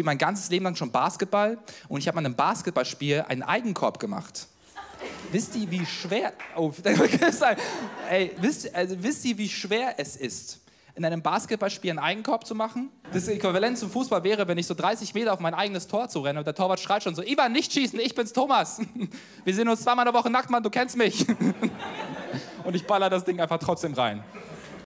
spiele mein ganzes Leben lang schon Basketball und ich habe an einem Basketballspiel einen Eigenkorb gemacht. Wisst ihr, wie schwer... Oh, ey, wisst ihr, wie schwer es ist, in einem Basketballspiel einen Eigenkorb zu machen? Das Äquivalent zum Fußball wäre, wenn ich so 30 Meter auf mein eigenes Tor zu renne und der Torwart schreit schon so, Ivan, nicht schießen, ich bin's Thomas. Wir sehen uns zweimal in der Woche nackt, Mann, du kennst mich. Und ich baller das Ding einfach trotzdem rein.